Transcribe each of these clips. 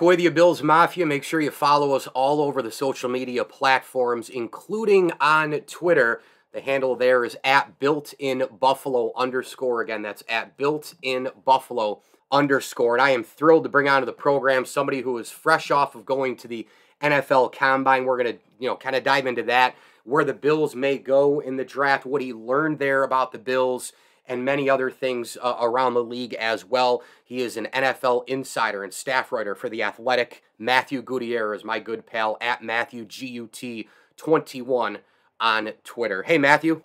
back with you, Bills Mafia. Make sure you follow us all over the social media platforms, including on Twitter. The handle there is @BuiltInBuffalo_. Again, that's @BuiltInBuffalo_. And I am thrilled to bring onto the program somebody who is fresh off of going to the NFL Combine. We're going to, kind of dive into that, where the Bills may go in the draft, what he learned there about the Bills, and many other things around the league as well. He is an NFL insider and staff writer for The Athletic. Matthew Gutierrez, my good pal, @MatthewGUT21 on Twitter. Hey, Matthew.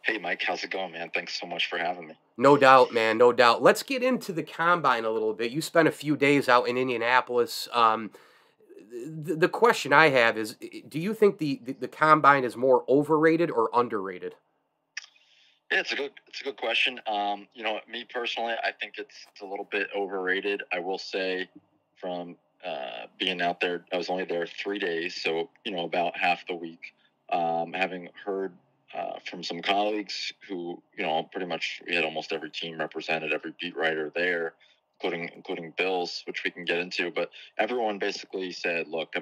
Hey, Mike. How's it going, man? Thanks so much for having me. No doubt, man. No doubt. Let's get into the Combine a little bit. You spent a few days out in Indianapolis. The question I have is, do you think the Combine is more overrated or underrated? Yeah, it's a good question. Me personally, I think it's a little bit overrated. I will say, from being out there, I was only there 3 days, so about half the week. Having heard from some colleagues who, pretty much we had almost every team represented, every beat writer there, including Bills, which we can get into. But everyone basically said, look,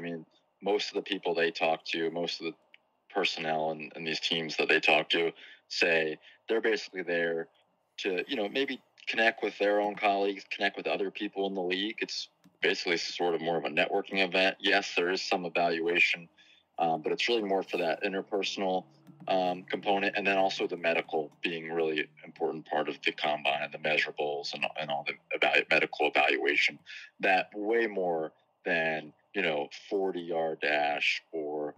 most of the people they talk to, most of the personnel and these teams that they talk to say they're basically there to, maybe connect with their own colleagues, connect with other people in the league. It's basically sort of more of a networking event. Yes, there is some evaluation, but it's really more for that interpersonal component, and then also the medical being really important part of the Combine, and the measurables and all the medical evaluation. That way more than, 40-yard dash or,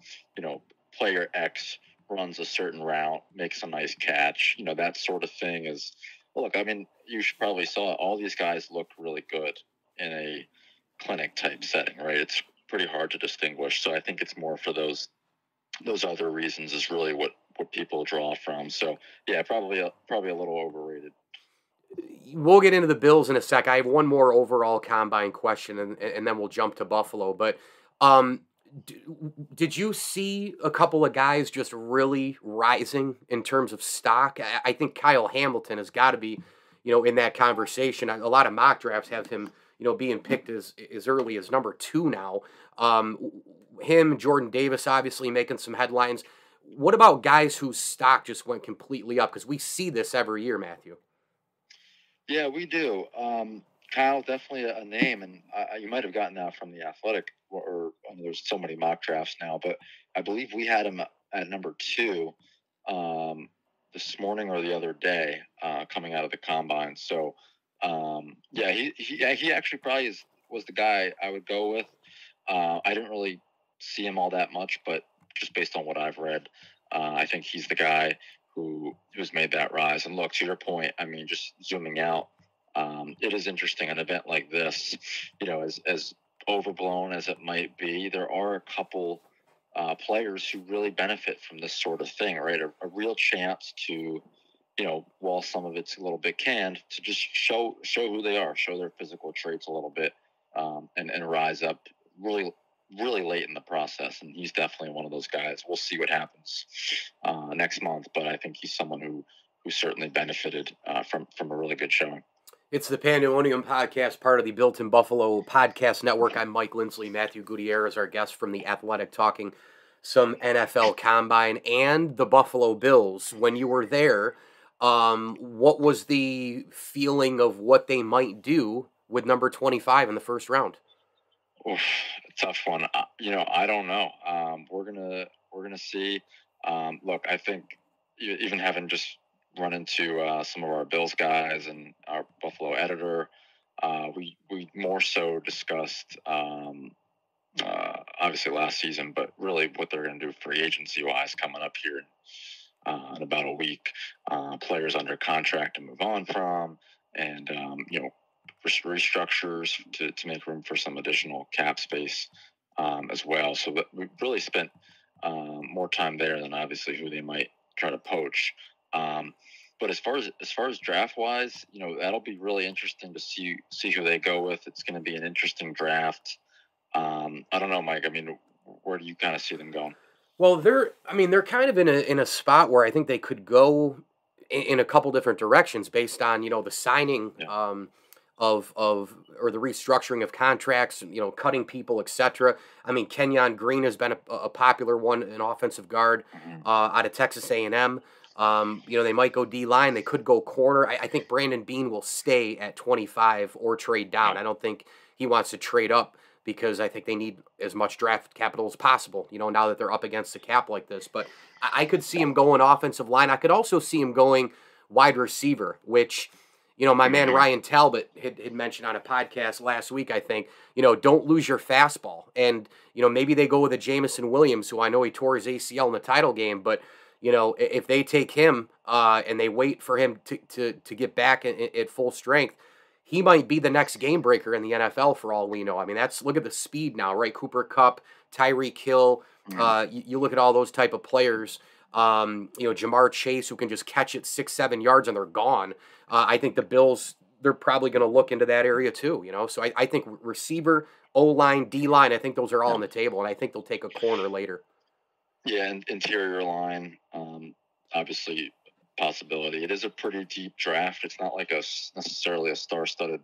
player X runs a certain route, makes a nice catch. That sort of thing is, look, you should probably saw it. All these guys look really good in a clinic type setting, right? It's pretty hard to distinguish. So I think it's more for those other reasons is really what people draw from. So yeah, probably a little overrated. We'll get into the Bills in a sec. I have one more overall Combine question, and then we'll jump to Buffalo. But did you see a couple of guys just really rising in terms of stock? I think Kyle Hamilton has got to be, in that conversation. A lot of mock drafts have him, being picked as early as #2 now. Him, Jordan Davis, obviously making some headlines. What about guys whose stock just went completely up? Because we see this every year, Matthew. Yeah, we do. Kyle, definitely a name, and you might have gotten that from The Athletic, or there's so many mock drafts now, but I believe we had him at #2 this morning or the other day, coming out of the Combine. So yeah, he actually probably was the guy I would go with. I didn't really see him all that much, but just based on what I've read, I think he's the guy who's made that rise. And look, to your point, just zooming out, it is interesting. An event like this, as overblown as it might be, there are a couple players who really benefit from this sort of thing, right? A real chance to, while some of it's a little bit canned, to just show who they are, show their physical traits a little bit, and rise up really, really late in the process. And he's definitely one of those guys. We'll see what happens next month, but I think he's someone who certainly benefited from a really good showing. It's the Pandemonium podcast, part of the Built in Buffalo podcast network. I'm Mike Lindsley. Matthew Gutierrez, our guest from The Athletic, talking some NFL Combine and the Buffalo Bills. When you were there, what was the feeling of what they might do with #25 in the first round? Oof, tough one. I don't know. We're gonna see. Look, I think even having just run into some of our Bills guys and our Buffalo editor, we more so discussed obviously last season, but really what they're going to do free agency wise coming up here in about a week, players under contract to move on from, and restructures to make room for some additional cap space as well. So we really spent more time there than obviously who they might try to poach. But as far as draft wise, that'll be really interesting to see who they go with. It's going to be an interesting draft. I don't know, Mike. Where do you kind of see them going? Well, they're kind of in a spot where I think they could go in a couple different directions based on the signing or the restructuring of contracts, you know, cutting people, etc. I mean, Kenyon Green has been a popular one, an offensive guard out of Texas A&M. You know, they might go D-line. They could go corner. I think Brandon Bean will stay at 25 or trade down. I don't think he wants to trade up because I think they need as much draft capital as possible, you know, now that they're up against the cap like this. But I could see him going offensive line. I could also see him going wide receiver, which, you know, my man Ryan Talbot had mentioned on a podcast last week, I think, you know, don't lose your fastball. And, you know, maybe they go with a Jameson Williams, who I know he tore his ACL in the title game, but, you know, if they take him and they wait for him to get back at full strength, he might be the next game breaker in the NFL for all we know. I mean, that's, look at the speed now, right? Cooper Kupp, Tyreek Hill, you look at all those type of players. You know, Jamar Chase, who can just catch it 6-7 yards and they're gone. I think the Bills, they're probably going to look into that area too, you know. So I think receiver, O-line, D-line, I think those are all on the table, and I think they'll take a corner later. Yeah, and interior line, obviously possibility. It is a pretty deep draft. It's not like necessarily a star-studded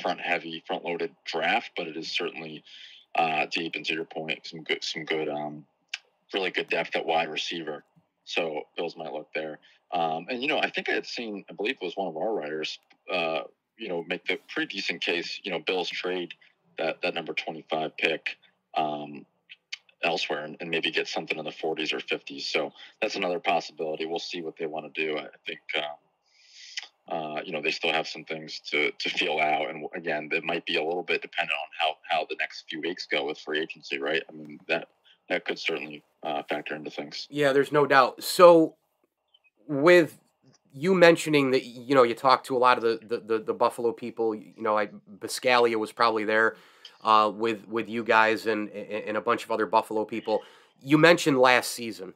front-heavy, front-loaded draft, but it is certainly deep. And to your point, some good. Really good depth at wide receiver. So Bills might look there. And, you know, I think I had seen, I believe it was one of our writers, you know, make the pretty decent case, you know, Bills trade that number 25 pick elsewhere and maybe get something in the 40s or 50s. So that's another possibility. We'll see what they want to do. I think, you know, they still have some things to feel out. And again, that might be a little bit dependent on how the next few weeks go with free agency, right? I mean, that could certainly factor into things. Yeah, there's no doubt. So with you mentioning that, you know, you talked to a lot of the Buffalo people, you know, Biscaglia was probably there with you guys and a bunch of other Buffalo people. You mentioned last season.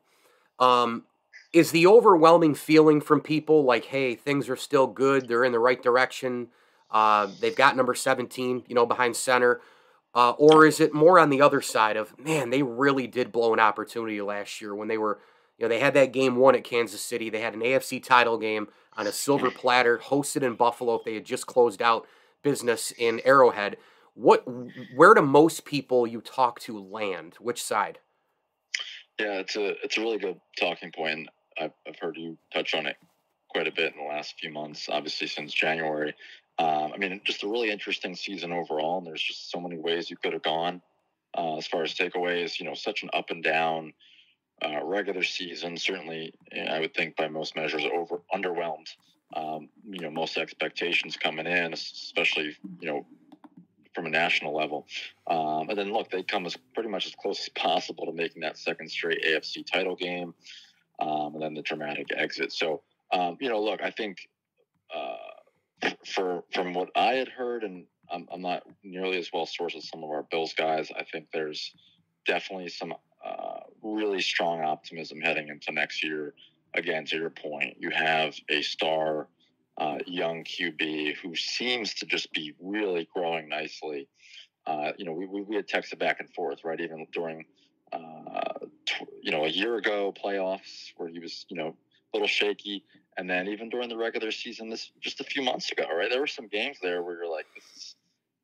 Is the overwhelming feeling from people like, hey, things are still good, they're in the right direction, they've got number 17, you know, behind center, or is it more on the other side of, man, they really did blow an opportunity last year when they were, you know, they had that game one at Kansas City. They had an AFC title game on a silver platter hosted in Buffalo if they had just closed out business in Arrowhead. Where do most people you talk to land? Which side? Yeah, it's a really good talking point. I've heard you touch on it quite a bit in the last few months, obviously since January. I mean, just a really interesting season overall, and there's just so many ways you could have gone as far as takeaways. You know, such an up and down regular season. Certainly, you know, I would think by most measures, underwhelmed. You know, most expectations coming in, especially, you know, from a national level. And then look, they come as pretty much as close as possible to making that second straight AFC title game, and then the dramatic exit. So, you know, look, I think. From what I had heard, and I'm not nearly as well sourced as some of our Bills guys, I think there's definitely some really strong optimism heading into next year. Again, to your point, you have a star young QB who seems to just be really growing nicely. You know, we had texted back and forth, right, even during, you know, a year ago playoffs where he was, you know, a little shaky. And then even during the regular season, this just a few months ago, right? There were some games there where you're like,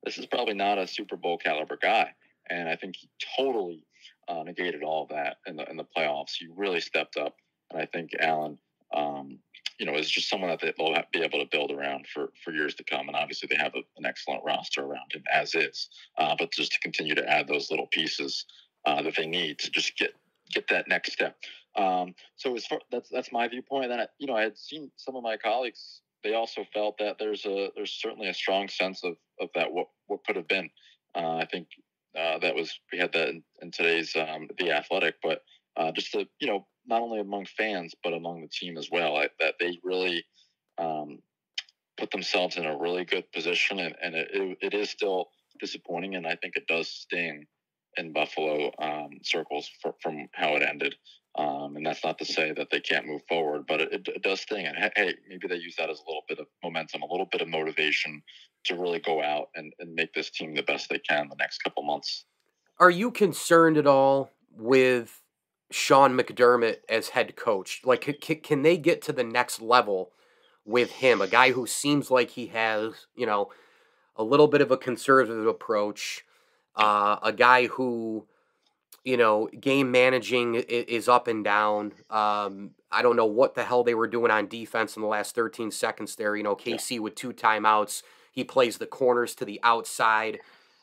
this is probably not a Super Bowl caliber guy. And I think he totally negated all of that in the playoffs. He really stepped up. And I think Allen, you know, is just someone that they'll be able to build around for years to come. And obviously they have an excellent roster around him as is. But just to continue to add those little pieces that they need to just get that next step. So as far, that's my viewpoint. And then you know, I had seen some of my colleagues, they also felt that there's certainly a strong sense of that, what could have been. I think we had that in today's The Athletic, but just the, you know, not only among fans but among the team as well, that they really put themselves in a really good position, and it is still disappointing, and I think it does sting in Buffalo circles from how it ended. And that's not to say that they can't move forward, but it does sting. And hey, maybe they use that as a little bit of momentum, a little bit of motivation to really go out and make this team the best they can the next couple months. Are you concerned at all with Sean McDermott as head coach? Like, can they get to the next level with him, a guy who seems like he has, you know, a little bit of a conservative approach, a guy who, you know, game managing is up and down. I don't know what the hell they were doing on defense in the last 13 seconds there. You know, KC with 2 timeouts. He plays the corners to the outside.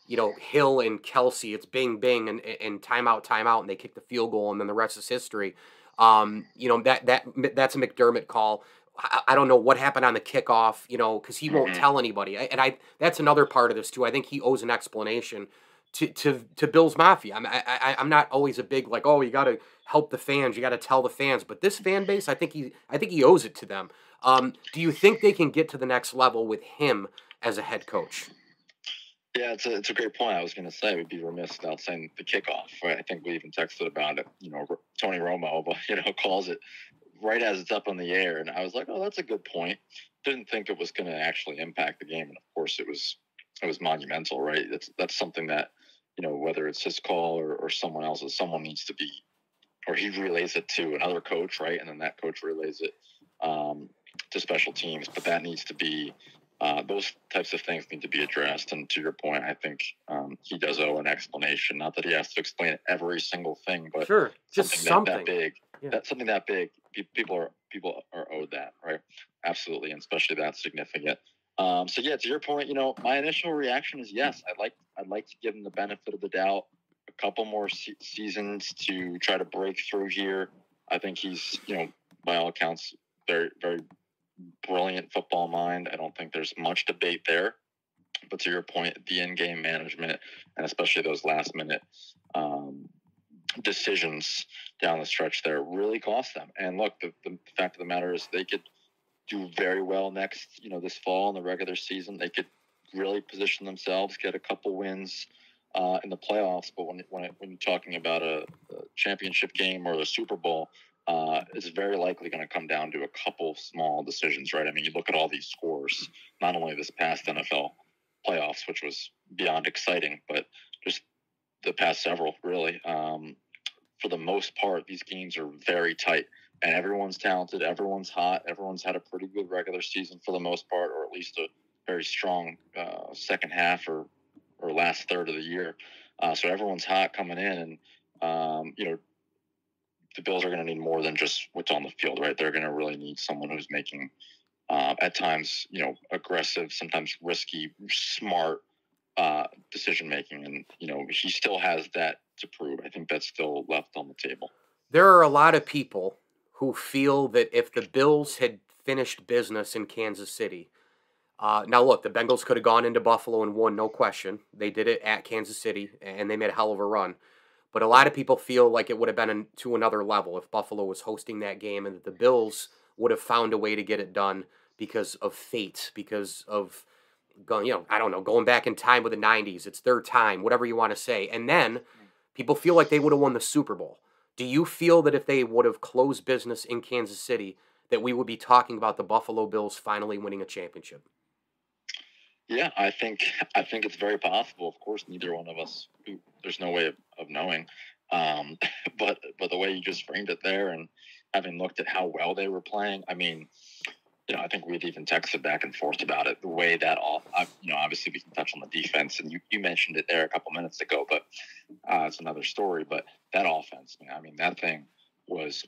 You know, Hill and Kelsey, it's bing, bing, and timeout, timeout, and they kick the field goal, and then the rest is history. You know, that's a McDermott call. I don't know what happened on the kickoff, you know, because he won't tell anybody. And that's another part of this, too. I think he owes an explanation to Bills Mafia. I'm not always a big, like, oh, you got to help the fans, you got to tell the fans. But this fan base, I think he owes it to them. Do you think they can get to the next level with him as a head coach? Yeah, it's a great point. I was going to say we'd be remiss without saying the kickoff. Right? I think we even texted about it. You know, Tony Romo, you know, calls it right as it's up in the air, and I was like, oh, that's a good point. Didn't think it was going to actually impact the game, and of course, it was monumental, right? That's something that, you know, whether it's his call or someone else's, someone needs to be, or he relays it to another coach, right? And then that coach relays it to special teams, but that needs to be. Those types of things need to be addressed. And to your point, I think he does owe an explanation. Not that he has to explain every single thing, but sure, just something. That big. Yeah. That's something that big. People are owed that, right? Absolutely, and especially that significant. So yeah, to your point, you know, my initial reaction is yes. I'd like to give him the benefit of the doubt, a couple more seasons to try to break through here. I think he's, you know, by all accounts, very, very brilliant football mind. I don't think there's much debate there. But to your point, the in-game management and especially those last-minute decisions down the stretch there really cost them. And look, the fact of the matter is they could do very well next, you know, this fall in the regular season. They could really position themselves, get a couple wins in the playoffs. But when you're talking about a championship game or the Super Bowl, it's very likely going to come down to a couple small decisions, right? I mean, you look at all these scores, not only this past NFL playoffs, which was beyond exciting, but just the past several, really. For the most part, these games are very tight, and everyone's talented, everyone's hot, everyone's had a pretty good regular season for the most part, or at least a very strong second half or last third of the year. So everyone's hot coming in, and, you know, the Bills are going to need more than just what's on the field, right? They're going to really need someone who's making, at times, you know, aggressive, sometimes risky, smart decision-making. And, you know, he still has that to prove. I think that's still left on the table. There are a lot of people who feel that if the Bills had finished business in Kansas City, now look, the Bengals could have gone into Buffalo and won, no question. They did it at Kansas City, and they made a hell of a run. But a lot of people feel like it would have been to another level if Buffalo was hosting that game and that the Bills would have found a way to get it done because of fate, because of, going, you know, I don't know, going back in time with the 90s. It's their time, whatever you want to say. And then people feel like they would have won the Super Bowl. Do you feel that if they would have closed business in Kansas City, that we would be talking about the Buffalo Bills finally winning a championship? Yeah, I think it's very possible. Of course, neither one of us, there's no way of knowing. But the way you just framed it there and having looked at how well they were playing, I mean, you know, I think we'd even texted back and forth about it, the way that all, you know, obviously we can touch on the defense, and you mentioned it there a couple minutes ago, but it's another story. But that offense, man, I mean, that thing was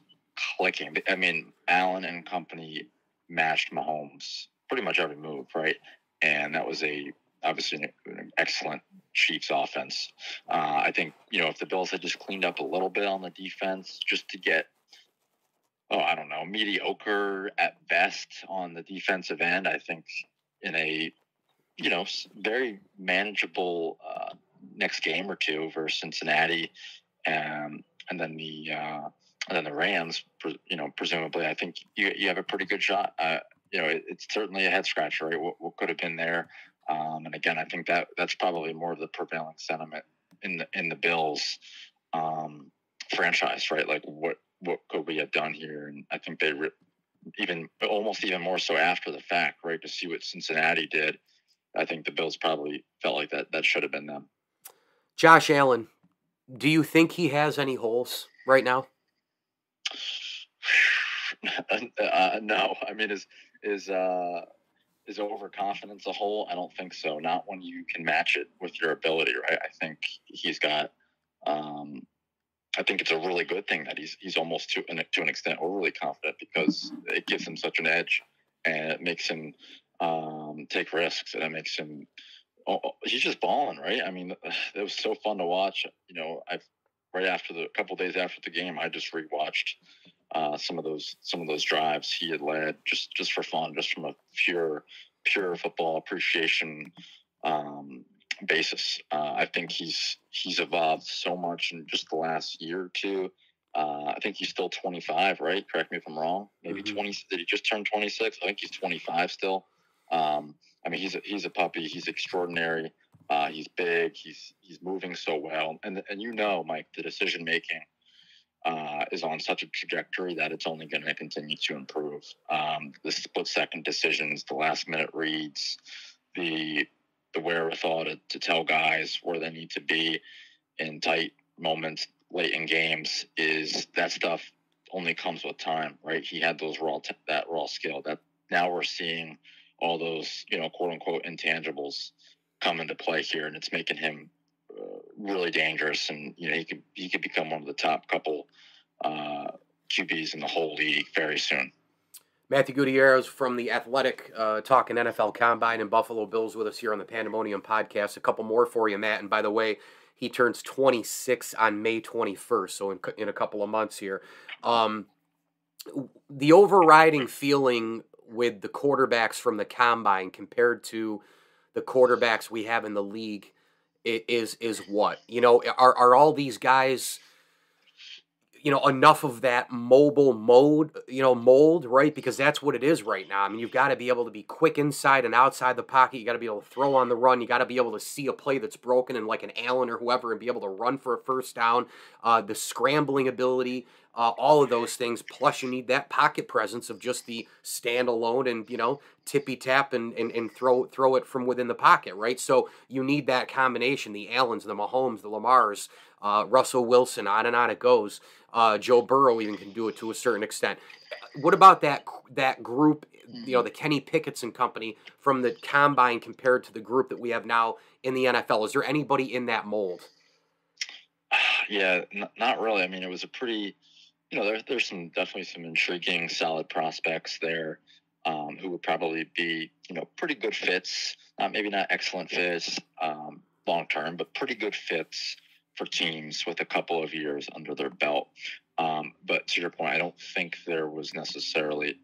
clicking. I mean, Allen and company matched Mahomes pretty much every move, right? And that was obviously an excellent Chiefs offense. I think, you know, if the Bills had just cleaned up a little bit on the defense just to get, I don't know, mediocre at best on the defensive end, I think in a, you know, very manageable next game or two versus Cincinnati and then the Rams, you know, presumably, I think you have a pretty good shot. You know, it's certainly a head scratcher, right? What could have been there? And again, I think that's probably more of the prevailing sentiment in the Bills franchise, right? Like what could we have done here? And I think they even more so after the fact, right? To see what Cincinnati did, I think the Bills probably felt like that should have been them. Josh Allen, do you think he has any holes right now? No, I mean, is overconfidence a hole? I don't think so. Not when you can match it with your ability, right? I think he's got. I think it's a really good thing that he's almost to an extent overly confident, because it gives him such an edge, and it makes him take risks, and it makes him. He's just balling, right? I mean, it was so fun to watch. You know, right after a couple days after the game, I just rewatched some of those drives he had led just for fun, just from a pure football appreciation basis. I think he's evolved so much in just the last year or two. I think he's still 25, right? Correct me if I'm wrong. Maybe 20. Did he just turn 26? I think he's 25 still. I mean, he's a puppy. He's extraordinary. He's big. He's moving so well. And you know, Mike, the decision making is on such a trajectory that it's only going to continue to improve. The split second decisions, the last minute reads, the wherewithal to tell guys where they need to be in tight moments, late in games, is that stuff only comes with time, right? He had those raw skill that now we're seeing. All those, you know, quote unquote intangibles come into play here, and it's making him really dangerous. And you know, he could become one of the top couple QBs in the whole league very soon. Matthew Gutierrez from The Athletic, talking NFL Combine and Buffalo Bills with us here on the Pandemonium Podcast. A couple more for you, Matt. And by the way, he turns 26 on May 21st, so in a couple of months here. The overriding feeling with the quarterbacks from the Combine compared to the quarterbacks we have in the league is what? You know, are all these guys, you know, enough of that mobile mold, right? Because that's what it is right now. I mean, you've got to be able to be quick inside and outside the pocket. You got to be able to throw on the run. You got to be able to see a play that's broken and like an Allen or whoever and be able to run for a first down, the scrambling ability, all of those things. Plus, you need that pocket presence of just the standalone and, you know, tippy tap and throw it from within the pocket, right? So you need that combination: the Allens, the Mahomes, the Lamars, Russell Wilson, on it goes. Joe Burrow even can do it to a certain extent. What about that group? You know, the Kenny Picketts and company from the Combine compared to the group that we have now in the NFL. Is there anybody in that mold? Yeah, not really. I mean, it was a pretty. You know, there's definitely some intriguing, solid prospects there who would probably be, you know, pretty good fits. Maybe not excellent fits long term, but pretty good fits for teams with a couple of years under their belt. But to your point, I don't think there was necessarily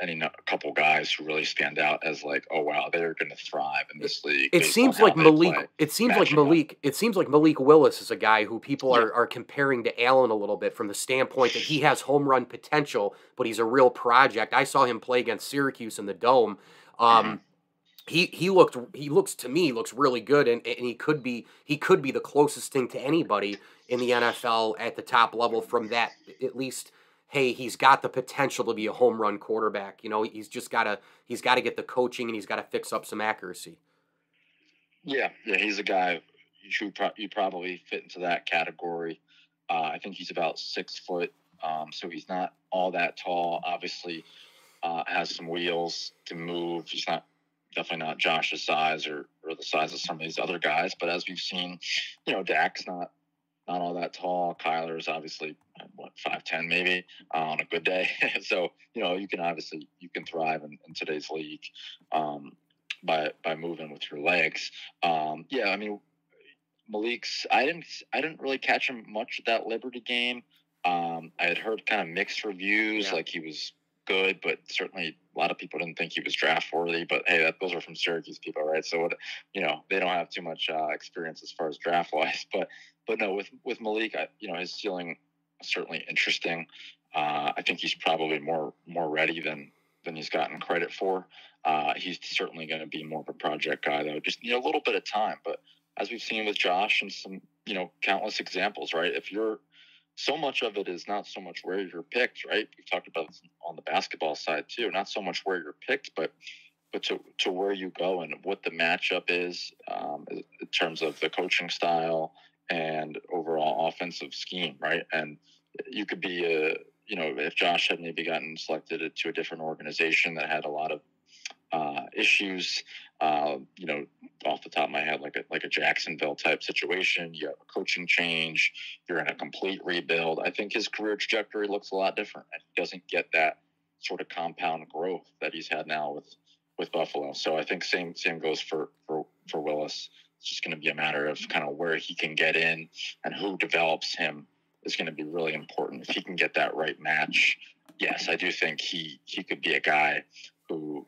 any couple guys who really stand out as like, oh wow, they're going to thrive in this league. It seems like Malik Willis is a guy who people are comparing to Allen a little bit from the standpoint that he has home run potential, but he's a real project. I saw him play against Syracuse in the Dome. He looks really good, and he could be the closest thing to anybody in the NFL at the top level from that, at least. Hey, he's got the potential to be a home run quarterback. You know, he's got to get the coaching, and he's got to fix up some accuracy. Yeah, he's a guy who you probably fit into that category. I think he's about 6 foot, so he's not all that tall. Obviously, has some wheels to move. He's definitely not Josh's size or the size of some of these other guys. But as we've seen, you know, Dak's not all that tall. Kyler's obviously, what, 5'10", maybe, on a good day. So, you know, you can thrive in today's league by moving with your legs. Yeah, I mean, Malik's, I didn't really catch him much at that Liberty game. I had heard kind of mixed reviews, like he was good, but certainly a lot of people didn't think he was draft worthy. But hey, those are from Syracuse people, right? So, you know, they don't have too much experience as far as draft wise. But no, with Malik, you know, his ceiling is certainly interesting. I think he's probably more ready than he's gotten credit for. He's certainly going to be more of a project guy, though. Just need a little bit of time. But as we've seen with Josh and some, you know, countless examples, right? If you're so much of it is not so much where you're picked, right? We've talked about this on the basketball side too. Not so much where you're picked, but to where you go and what the matchup is in terms of the coaching style and overall offensive scheme, right? And you could be you know, if Josh had maybe gotten selected to a different organization that had a lot of issues, you know, off the top of my head, like a Jacksonville type situation, you have a coaching change, you're in a complete rebuild. I think his career trajectory looks a lot different. He doesn't get that sort of compound growth that he's had now with Buffalo. So I think same goes for Willis. It's just going to be a matter of kind of where he can get in and who develops him is going to be really important. If he can get that right match, yes, I do think he could be a guy who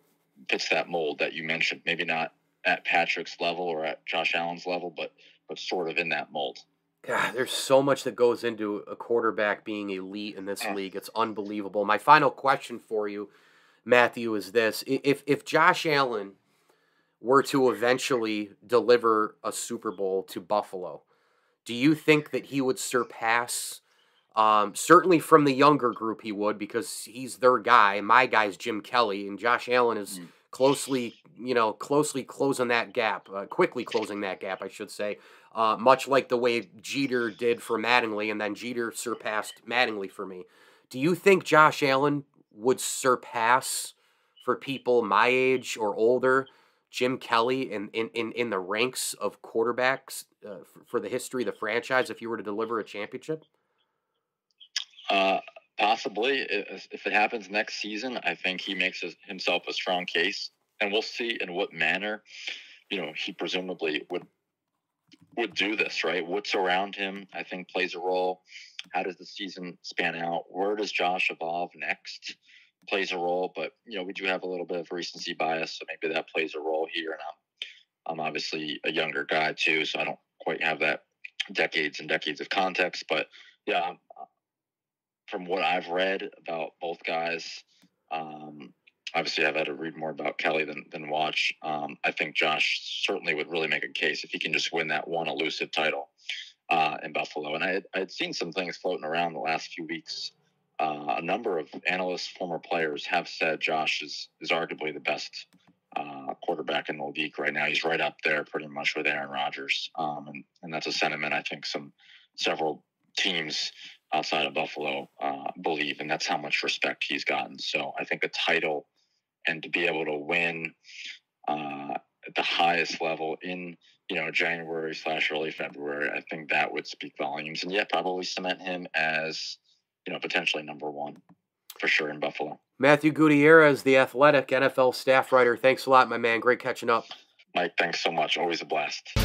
fits that mold that you mentioned. Maybe not at Patrick's level or at Josh Allen's level, but sort of in that mold. God, there's so much that goes into a quarterback being elite in this league. It's unbelievable. My final question for you, Matthew, is this. If Josh Allen were to eventually deliver a Super Bowl to Buffalo, do you think that he would surpass, certainly from the younger group he would, because he's their guy. My guy's Jim Kelly, and Josh Allen is closely closing that gap, quickly closing that gap, I should say, much like the way Jeter did for Mattingly, and then Jeter surpassed Mattingly for me. Do you think Josh Allen would surpass, for people my age or older, Jim Kelly in the ranks of quarterbacks for the history of the franchise if you were to deliver a championship? Possibly. If it happens next season, I think he makes himself a strong case, and we'll see in what manner, you know, he presumably would do this, right? What's around him, I think, plays a role. How does the season span out? Where does Josh evolve next? Plays a role, but, you know, we do have a little bit of recency bias, so maybe that plays a role here. And I'm obviously a younger guy too, so I don't quite have that decades and decades of context. But yeah, from what I've read about both guys, obviously I've had to read more about Kelly than watch. I think Josh certainly would really make a case if he can just win that one elusive title in Buffalo. And I had seen some things floating around the last few weeks. A number of analysts, former players, have said Josh is arguably the best quarterback in the league right now. He's right up there pretty much with Aaron Rodgers. And that's a sentiment I think several teams outside of Buffalo believe, and that's how much respect he's gotten. So I think a title and to be able to win at the highest level in, you know, January/early February, I think that would speak volumes, and yeah, probably cement him as, you know, potentially number one for sure in Buffalo. Matthew Gutierrez, The Athletic, NFL staff writer. Thanks a lot, my man. Great catching up. Mike, thanks so much. Always a blast.